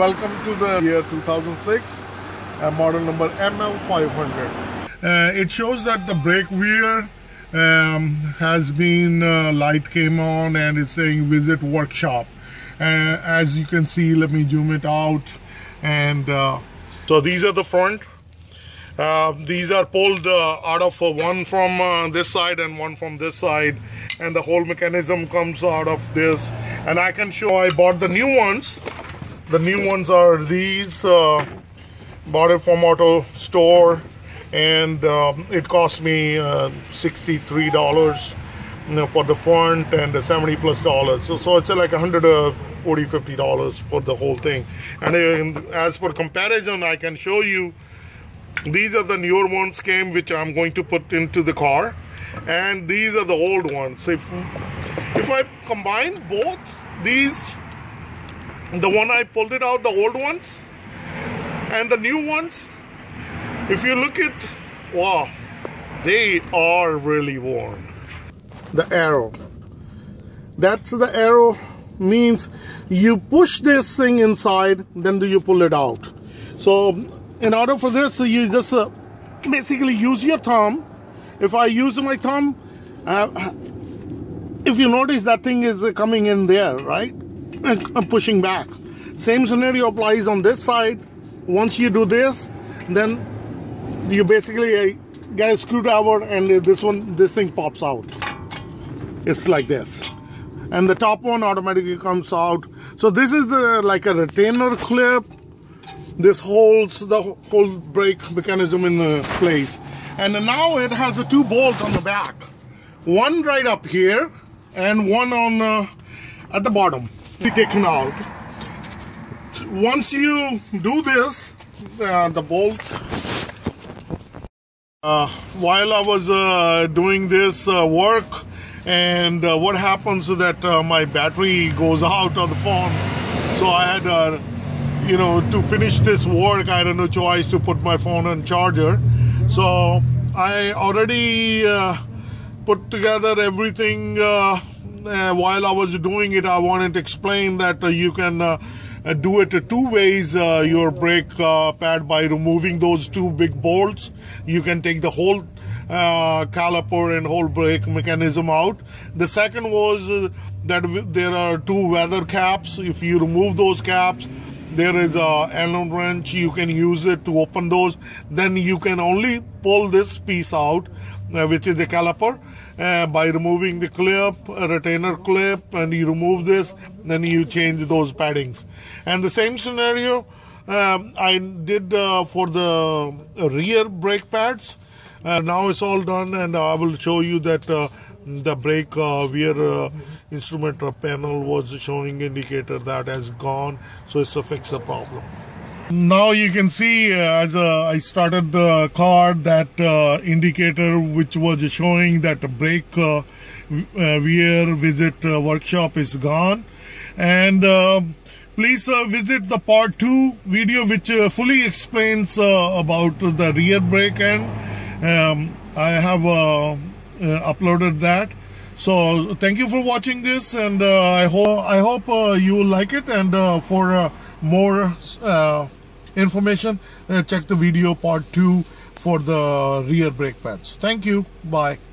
Welcome to the year 2006, model number ML500. It shows that the brake wear has been, light came on and it's saying visit workshop. As you can see, let me zoom it out. And so these are the front. These are pulled out of one from this side and one from this side, and the whole mechanism comes out of this. And I can show I bought the new ones. The new ones are these. Bought it from Auto Store, and it cost me $63 for the front and $70 plus. So it's like $140–$150 for the whole thing. And as for comparison, I can show you. These are the newer ones came, which I'm going to put into the car, and these are the old ones. If I combine both these, the one I pulled it out, the old ones and the new ones, if you look at, wow, they are really worn. The arrow, that's the arrow, means you push this thing inside, then do you pull it out. So in order for this, you just basically use your thumb. If I use my thumb, if you notice, that thing is coming in there, right? And pushing back. Same scenario applies on this side. Once you do this, then you basically get a screwdriver and this thing pops out. It's like this. And the top one automatically comes out. So this is like a retainer clip. This holds the whole brake mechanism in place. And now it has two bolts on the back. One right up here and one on at the bottom. Be taken out. Once you do this, the bolt. While I was doing this work, and what happens is that my battery goes out on the phone. So I had you know, to finish this work, I had no choice to put my phone on charger. So I already put together everything. While I was doing it, I wanted to explain that you can do it two ways, your brake pad, by removing those two big bolts. You can take the whole caliper and whole brake mechanism out. The second was that there are two weather caps. If you remove those caps, there is an Allen wrench, you can use it to open those. Then you can only pull this piece out, which is the caliper, by removing the clip, a retainer clip, and you remove this, then you change those paddings. And the same scenario I did for the rear brake pads. Now it's all done, and I will show you that the brake wear instrument panel was showing indicator that has gone, so it's to fix the problem. Now you can see as I started the car, that indicator which was showing that the brake wear visit workshop is gone. And please visit the part 2 video, which fully explains about the rear brake, and I have uploaded that. So thank you for watching this, and I hope you like it. And for more information, check the video part 2 for the rear brake pads. Thank you. Bye.